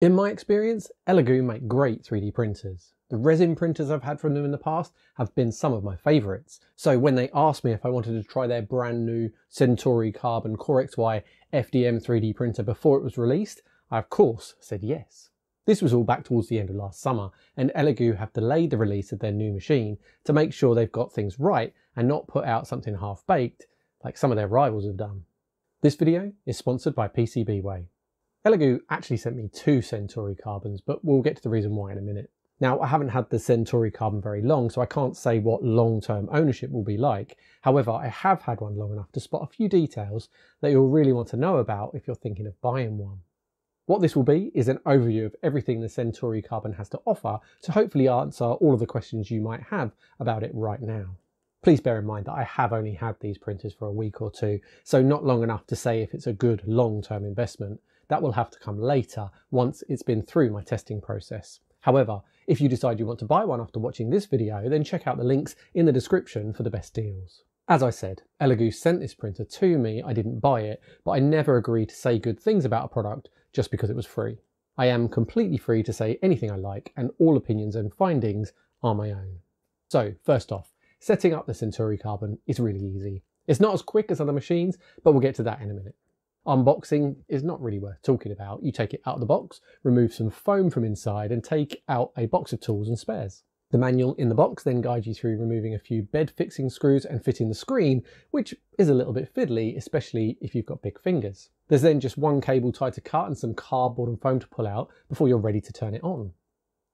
In my experience, Elegoo make great 3D printers. The resin printers I've had from them in the past have been some of my favourites. So when they asked me if I wanted to try their brand new Centauri Carbon Core XY FDM 3D printer before it was released, I of course said yes. This was all back towards the end of last summer, and Elegoo have delayed the release of their new machine to make sure they've got things right and not put out something half-baked like some of their rivals have done. This video is sponsored by PCBWay. Elegoo actually sent me two Centauri Carbons, but we'll get to the reason why in a minute. Now, I haven't had the Centauri Carbon very long, so I can't say what long-term ownership will be like. However, I have had one long enough to spot a few details that you'll really want to know about if you're thinking of buying one. What this will be is an overview of everything the Centauri Carbon has to offer to hopefully answer all of the questions you might have about it right now. Please bear in mind that I have only had these printers for a week or two, so not long enough to say if it's a good long-term investment. That will have to come later once it's been through my testing process. However, if you decide you want to buy one after watching this video, then check out the links in the description for the best deals. As I said, Elegoo sent this printer to me. I didn't buy it, but I never agree to say good things about a product just because it was free. I am completely free to say anything I like, and all opinions and findings are my own. So first off, setting up the Centauri Carbon is really easy. It's not as quick as other machines, but we'll get to that in a minute. Unboxing is not really worth talking about. You take it out of the box, remove some foam from inside, and take out a box of tools and spares. The manual in the box then guides you through removing a few bed fixing screws and fitting the screen, which is a little bit fiddly, especially if you've got big fingers. There's then just one cable tied to cut and some cardboard and foam to pull out before you're ready to turn it on.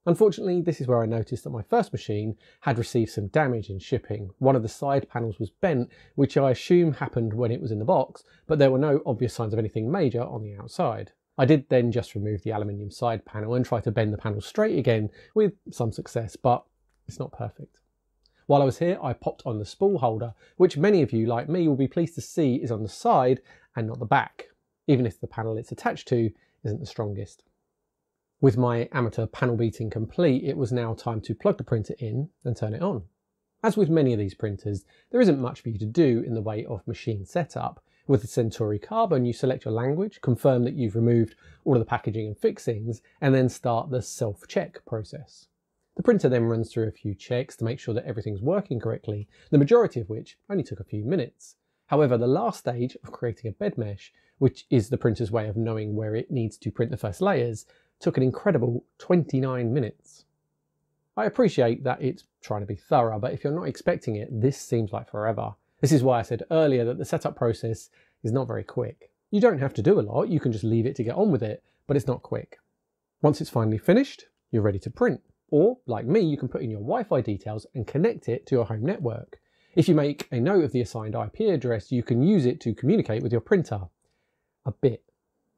Unfortunately, this is where I noticed that my first machine had received some damage in shipping. One of the side panels was bent, which I assume happened when it was in the box, but there were no obvious signs of anything major on the outside. I did then just remove the aluminium side panel and try to bend the panel straight again with some success, but it's not perfect. While I was here, I popped on the spool holder, which many of you, like me, will be pleased to see is on the side and not the back, even if the panel it's attached to isn't the strongest. With my amateur panel beating complete, it was now time to plug the printer in and turn it on. As with many of these printers, there isn't much for you to do in the way of machine setup. With the Centauri Carbon, you select your language, confirm that you've removed all of the packaging and fixings, and then start the self-check process. The printer then runs through a few checks to make sure that everything's working correctly, the majority of which only took a few minutes. However, the last stage of creating a bed mesh, which is the printer's way of knowing where it needs to print the first layers, took an incredible 29 minutes. I appreciate that it's trying to be thorough, but if you're not expecting it, this seems like forever. This is why I said earlier that the setup process is not very quick. You don't have to do a lot, you can just leave it to get on with it, but it's not quick. Once it's finally finished, you're ready to print. Or, like me, you can put in your Wi-Fi details and connect it to your home network. If you make a note of the assigned IP address, you can use it to communicate with your printer. A bit.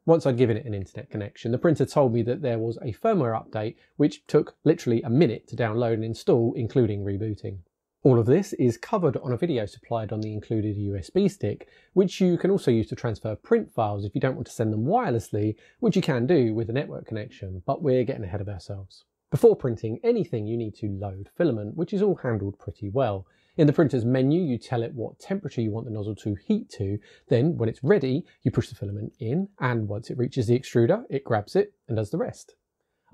Once I'd given it an internet connection, the printer told me that there was a firmware update which took literally a minute to download and install, including rebooting. All of this is covered on a video supplied on the included USB stick, which you can also use to transfer print files if you don't want to send them wirelessly, which you can do with a network connection, but we're getting ahead of ourselves. Before printing anything, you need to load filament, which is all handled pretty well. In the printer's menu, you tell it what temperature you want the nozzle to heat to. Then when it's ready, you push the filament in, and once it reaches the extruder, it grabs it and does the rest.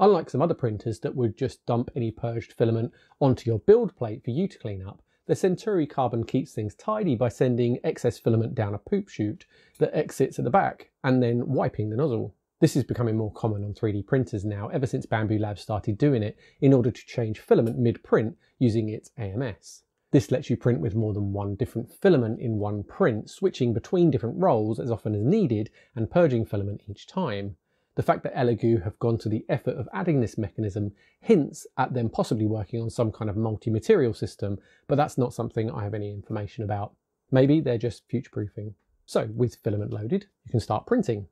Unlike some other printers that would just dump any purged filament onto your build plate for you to clean up, the Centauri Carbon keeps things tidy by sending excess filament down a poop chute that exits at the back and then wiping the nozzle. This is becoming more common on 3D printers now, ever since Bambu Lab started doing it in order to change filament mid-print using its AMS. This lets you print with more than one different filament in one print, switching between different rolls as often as needed and purging filament each time. The fact that Elegoo have gone to the effort of adding this mechanism hints at them possibly working on some kind of multi-material system, but that's not something I have any information about. Maybe they're just future-proofing. So with filament loaded, you can start printing.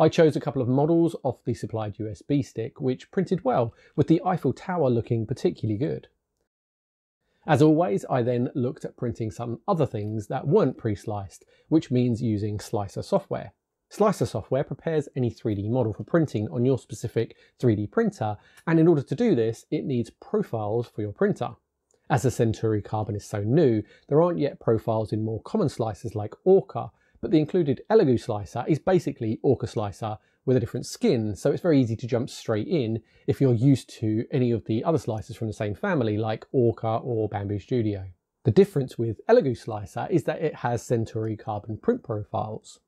I chose a couple of models off the supplied USB stick, which printed well, with the Eiffel Tower looking particularly good. As always, I then looked at printing some other things that weren't pre-sliced, which means using Slicer software. Slicer software prepares any 3D model for printing on your specific 3D printer, and in order to do this, it needs profiles for your printer. As the Centauri Carbon is so new, there aren't yet profiles in more common slicers like Orca, but the included Elegoo slicer is basically Orca slicer with a different skin, so it's very easy to jump straight in if you're used to any of the other slicers from the same family like Orca or Bambu Studio. The difference with Elegoo slicer is that it has Centauri Carbon print profiles.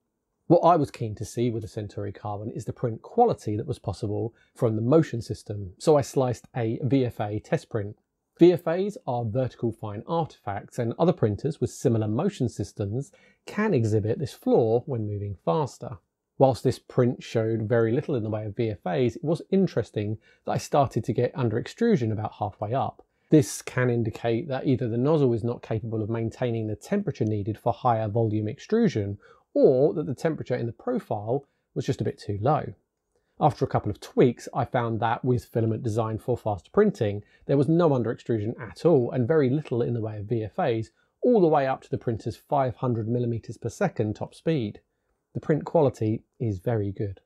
What I was keen to see with the Centauri Carbon is the print quality that was possible from the motion system, so I sliced a VFA test print. VFAs are vertical fine artifacts, and other printers with similar motion systems can exhibit this flaw when moving faster. Whilst this print showed very little in the way of VFAs, it was interesting that I started to get under extrusion about halfway up. This can indicate that either the nozzle is not capable of maintaining the temperature needed for higher volume extrusion, or that the temperature in the profile was just a bit too low. After a couple of tweaks, I found that with filament designed for fast printing, there was no under extrusion at all and very little in the way of VFAs, all the way up to the printer's 500mm per second top speed. The print quality is very good.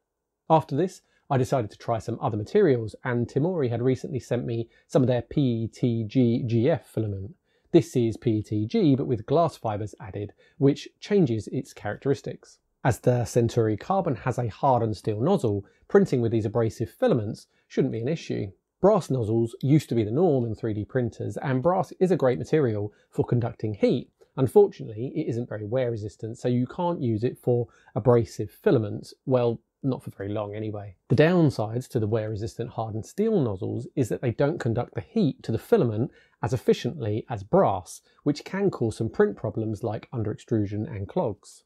After this, I decided to try some other materials, and Timori had recently sent me some of their PETG-GF filament. This is PETG, but with glass fibres added, which changes its characteristics. As the Centauri Carbon has a hardened steel nozzle, printing with these abrasive filaments shouldn't be an issue. Brass nozzles used to be the norm in 3D printers, and brass is a great material for conducting heat. Unfortunately, it isn't very wear resistant, so you can't use it for abrasive filaments, well, not for very long anyway. The downsides to the wear resistant hardened steel nozzles is that they don't conduct the heat to the filament as efficiently as brass, which can cause some print problems like under extrusion and clogs.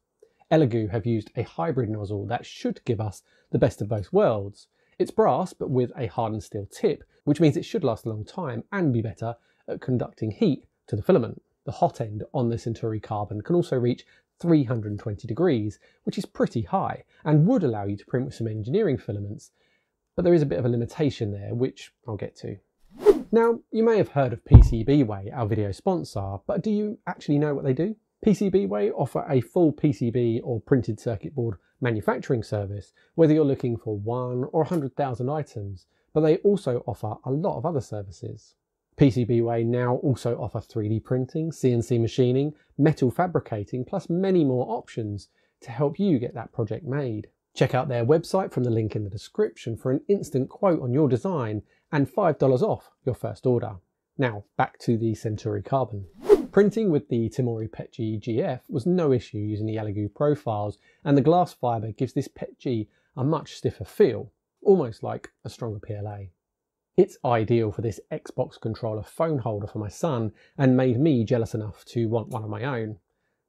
Elegoo have used a hybrid nozzle that should give us the best of both worlds. It's brass but with a hardened steel tip, which means it should last a long time and be better at conducting heat to the filament. The hot end on the Centauri Carbon can also reach 320 degrees, which is pretty high and would allow you to print with some engineering filaments, but there is a bit of a limitation there, which I'll get to. Now, you may have heard of PCBWay, our video sponsor, but do you actually know what they do? PCBWay offer a full PCB or printed circuit board manufacturing service, whether you're looking for 1 or 100,000 items, but they also offer a lot of other services. PCBWay now also offer 3D printing, CNC machining, metal fabricating, plus many more options to help you get that project made. Check out their website from the link in the description for an instant quote on your design and $5 off your first order. Now back to the Centauri Carbon. Printing with the Timori PETG-GF was no issue using the Elegoo profiles, and the glass fibre gives this PETG a much stiffer feel, almost like a stronger PLA. It's ideal for this Xbox controller phone holder for my son, and made me jealous enough to want one of my own.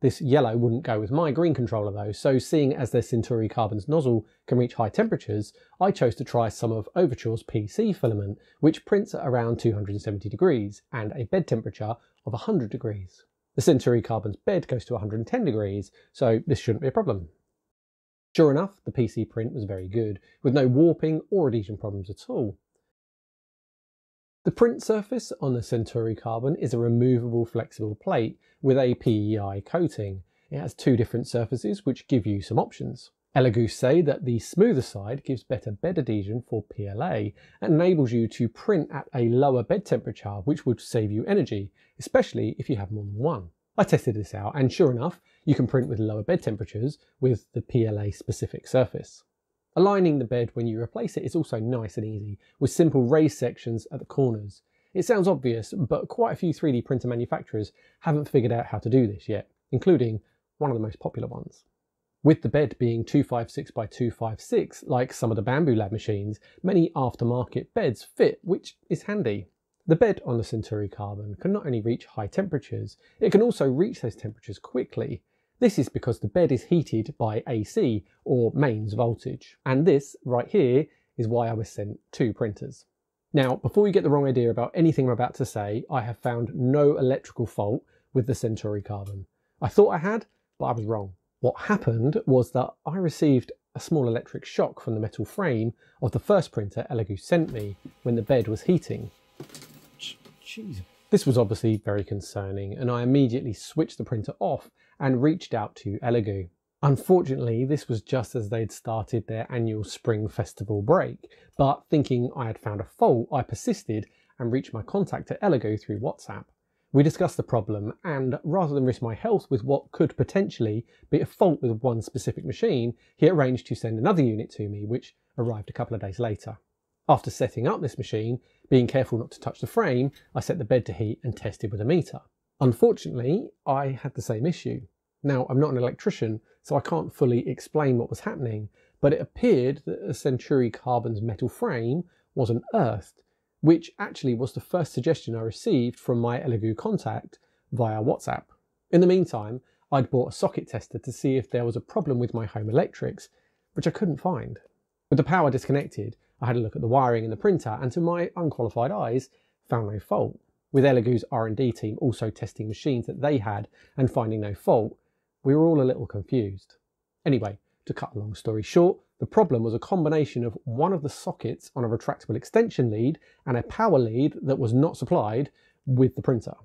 This yellow wouldn't go with my green controller though, so seeing as their Centauri Carbon's nozzle can reach high temperatures, I chose to try some of Overture's PC filament, which prints at around 270 degrees and a bed temperature of 100 degrees. The Centauri Carbon's bed goes to 110 degrees, so this shouldn't be a problem. Sure enough, the PC print was very good, with no warping or adhesion problems at all. The print surface on the Centauri Carbon is a removable flexible plate with a PEI coating. It has two different surfaces which give you some options. Elegoo say that the smoother side gives better bed adhesion for PLA and enables you to print at a lower bed temperature, which would save you energy, especially if you have more than one. I tested this out and sure enough, you can print with lower bed temperatures with the PLA specific surface. Aligning the bed when you replace it is also nice and easy, with simple raised sections at the corners. It sounds obvious, but quite a few 3D printer manufacturers haven't figured out how to do this yet, including one of the most popular ones. With the bed being 256 by 256, like some of the Bambu Lab machines, many aftermarket beds fit, which is handy. The bed on the Centauri Carbon can not only reach high temperatures, it can also reach those temperatures quickly. This is because the bed is heated by AC, or mains voltage. And this, right here, is why I was sent two printers. Now, before you get the wrong idea about anything I'm about to say, I have found no electrical fault with the Centauri Carbon. I thought I had, but I was wrong. What happened was that I received a small electric shock from the metal frame of the first printer Elegoo sent me when the bed was heating. Jeez. This was obviously very concerning, and I immediately switched the printer off and reached out to Elegoo. Unfortunately, this was just as they'd started their annual spring festival break, but thinking I had found a fault, I persisted and reached my contact at Elegoo through WhatsApp. We discussed the problem, and rather than risk my health with what could potentially be a fault with one specific machine, he arranged to send another unit to me, which arrived a couple of days later. After setting up this machine, being careful not to touch the frame, I set the bed to heat and tested with a meter. Unfortunately, I had the same issue. Now, I'm not an electrician, so I can't fully explain what was happening, but it appeared that a Centauri Carbon's metal frame was unearthed, which actually was the first suggestion I received from my Elegoo contact via WhatsApp. In the meantime, I'd bought a socket tester to see if there was a problem with my home electrics, which I couldn't find. With the power disconnected, I had a look at the wiring in the printer and to my unqualified eyes, found no fault. With Elegoo's R&D team also testing machines that they had and finding no fault, we were all a little confused. Anyway, to cut a long story short, the problem was a combination of one of the sockets on a retractable extension lead and a power lead that was not supplied with the printer.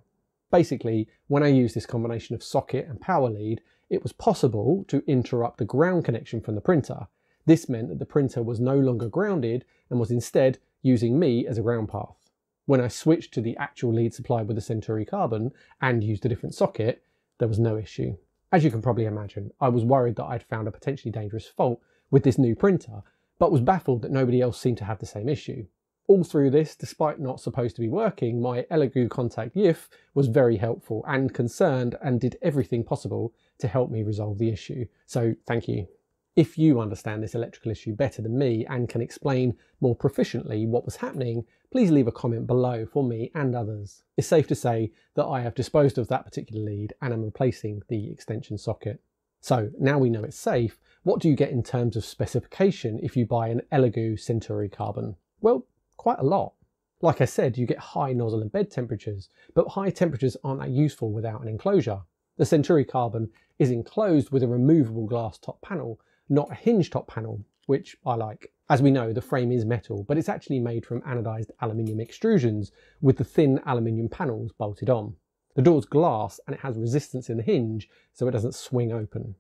Basically, when I used this combination of socket and power lead, it was possible to interrupt the ground connection from the printer. This meant that the printer was no longer grounded and was instead using me as a ground path. When I switched to the actual lead supplied with the Centauri Carbon and used a different socket, there was no issue. As you can probably imagine, I was worried that I'd found a potentially dangerous fault with this new printer, but was baffled that nobody else seemed to have the same issue. All through this, despite not supposed to be working, my Elegoo contact YIF was very helpful and concerned and did everything possible to help me resolve the issue, so thank you. If you understand this electrical issue better than me and can explain more proficiently what was happening, please leave a comment below for me and others. It's safe to say that I have disposed of that particular lead and am replacing the extension socket. So now we know it's safe, what do you get in terms of specification if you buy an Elegoo Centauri Carbon? Well, quite a lot. Like I said, you get high nozzle and bed temperatures, but high temperatures aren't that useful without an enclosure. The Centauri Carbon is enclosed with a removable glass top panel, not a hinge top panel, which I like. As we know, the frame is metal, but it's actually made from anodized aluminium extrusions with the thin aluminium panels bolted on. The door's glass and it has resistance in the hinge, so it doesn't swing open.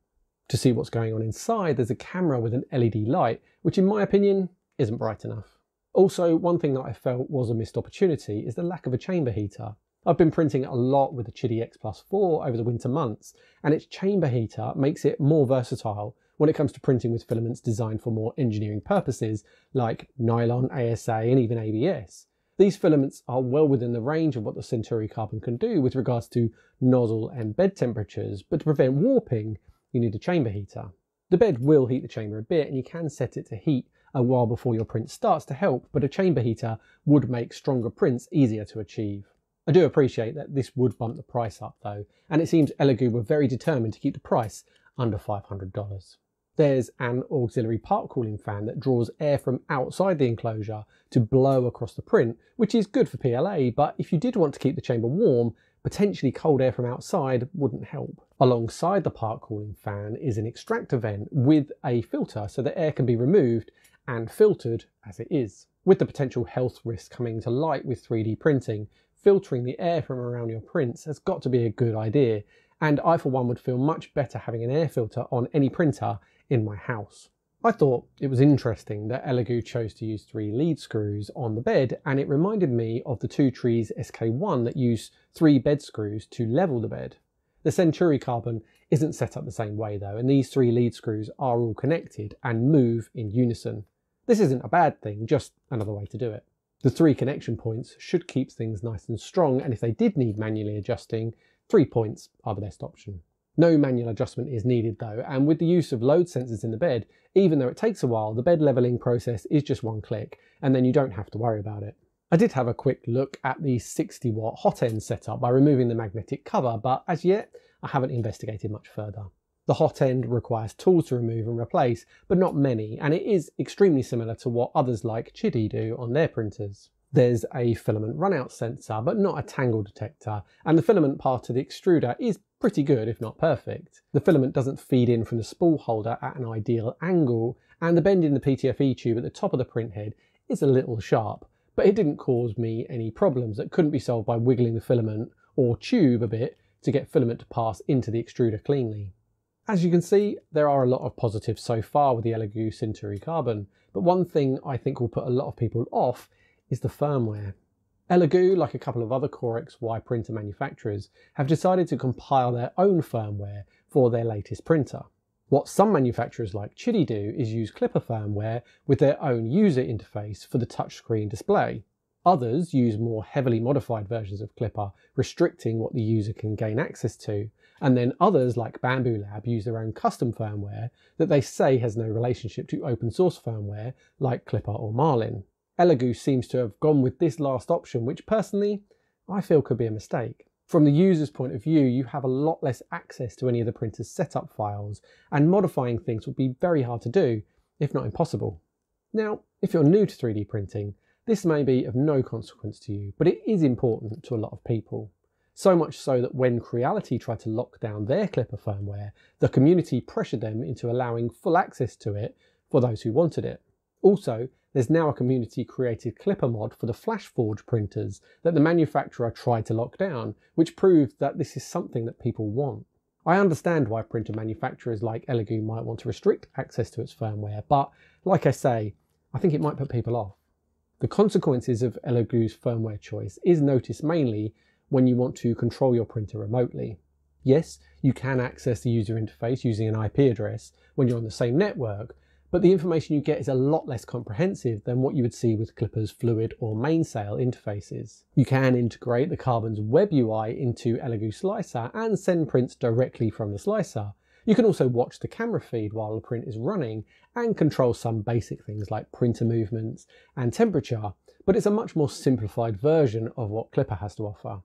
To see what's going on inside, there's a camera with an LED light, which in my opinion, isn't bright enough. Also, one thing that I felt was a missed opportunity is the lack of a chamber heater. I've been printing a lot with the Chitty X-Plus 4 over the winter months, and its chamber heater makes it more versatile when it comes to printing with filaments designed for more engineering purposes, like nylon, ASA, and even ABS. These filaments are well within the range of what the Centauri Carbon can do with regards to nozzle and bed temperatures, but to prevent warping, you need a chamber heater. The bed will heat the chamber a bit, and you can set it to heat a while before your print starts to help, but a chamber heater would make stronger prints easier to achieve. I do appreciate that this would bump the price up though, and it seems Elegoo were very determined to keep the price under $500. There's an auxiliary part cooling fan that draws air from outside the enclosure to blow across the print, which is good for PLA, but if you did want to keep the chamber warm, potentially cold air from outside wouldn't help. Alongside the part cooling fan is an extractor vent with a filter so that air can be removed and filtered as it is. With the potential health risks coming to light with 3D printing, filtering the air from around your prints has got to be a good idea, and I for one would feel much better having an air filter on any printer in my house. I thought it was interesting that Elegoo chose to use 3 lead screws on the bed, and it reminded me of the Two Trees SK1 that use 3 bed screws to level the bed. The Centauri Carbon isn't set up the same way though, and these 3 lead screws are all connected and move in unison. This isn't a bad thing, just another way to do it. The 3 connection points should keep things nice and strong, and if they did need manually adjusting, 3 points are the best option. No manual adjustment is needed though, and with the use of load sensors in the bed, even though it takes a while, the bed leveling process is just one click, and then you don't have to worry about it. I did have a quick look at the 60-watt hot end setup by removing the magnetic cover, but as yet, I haven't investigated much further. The hot end requires tools to remove and replace, but not many, and it is extremely similar to what others like Chidi do on their printers. There's a filament runout sensor, but not a tangle detector, and the filament part of the extruder is pretty good if not perfect. The filament doesn't feed in from the spool holder at an ideal angle, and the bend in the PTFE tube at the top of the printhead is a little sharp, but it didn't cause me any problems that couldn't be solved by wiggling the filament or tube a bit to get filament to pass into the extruder cleanly. As you can see, there are a lot of positives so far with the Elegoo Centauri Carbon, but one thing I think will put a lot of people off is the firmware. Elegoo, like a couple of other Core XY printer manufacturers, have decided to compile their own firmware for their latest printer. What some manufacturers like Chidi do is use Klipper firmware with their own user interface for the touchscreen display. Others use more heavily modified versions of Klipper, restricting what the user can gain access to, and then others like Bambu Lab use their own custom firmware that they say has no relationship to open source firmware like Klipper or Marlin. Elegoo seems to have gone with this last option, which personally I feel could be a mistake. From the user's point of view, you have a lot less access to any of the printer's setup files, and modifying things would be very hard to do, if not impossible. Now, if you're new to 3D printing, this may be of no consequence to you, but it is important to a lot of people. So much so that when Creality tried to lock down their Klipper firmware, the community pressured them into allowing full access to it for those who wanted it. Also, there's now a community-created Klipper mod for the Flashforge printers that the manufacturer tried to lock down, which proved that this is something that people want. I understand why printer manufacturers like Elegoo might want to restrict access to its firmware, but like I say, I think it might put people off. The consequences of Elegoo's firmware choice is noticed mainly when you want to control your printer remotely. Yes, you can access the user interface using an IP address when you're on the same network, but the information you get is a lot less comprehensive than what you would see with Klipper's fluid or mainsail interfaces. You can integrate the Carbon's web UI into Elegoo Slicer and send prints directly from the slicer. You can also watch the camera feed while the print is running and control some basic things like printer movements and temperature, but it's a much more simplified version of what Klipper has to offer.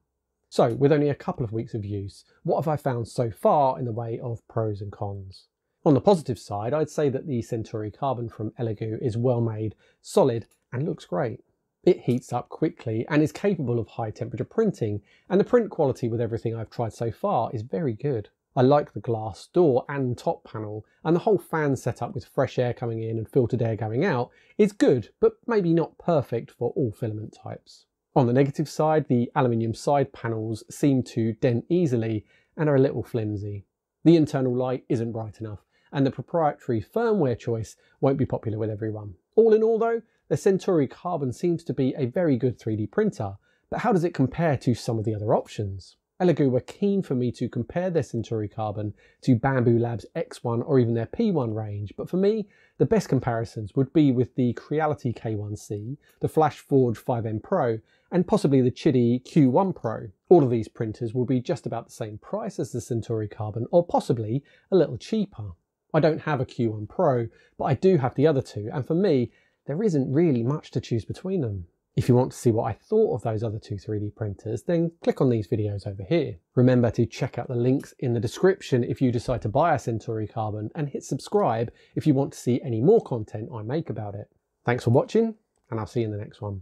So with only a couple of weeks of use, what have I found so far in the way of pros and cons? On the positive side, I'd say that the Centauri Carbon from Elegoo is well made, solid, and looks great. It heats up quickly and is capable of high temperature printing, and the print quality with everything I've tried so far is very good. I like the glass door and top panel, and the whole fan setup with fresh air coming in and filtered air going out is good, but maybe not perfect for all filament types. On the negative side, the aluminium side panels seem to dent easily and are a little flimsy. The internal light isn't bright enough, and the proprietary firmware choice won't be popular with everyone. All in all though, the Centauri Carbon seems to be a very good 3D printer, but how does it compare to some of the other options? Elegoo were keen for me to compare their Centauri Carbon to Bambu Lab's X1 or even their P1 range, but for me, the best comparisons would be with the Creality K1C, the Flash Forge 5M Pro, and possibly the Chitty Q1 Pro. All of these printers will be just about the same price as the Centauri Carbon, or possibly a little cheaper. I don't have a Q1 Pro, but I do have the other two, and for me, there isn't really much to choose between them. If you want to see what I thought of those other two 3D printers, then click on these videos over here. Remember to check out the links in the description if you decide to buy a Centauri Carbon, and hit subscribe if you want to see any more content I make about it. Thanks for watching, and I'll see you in the next one.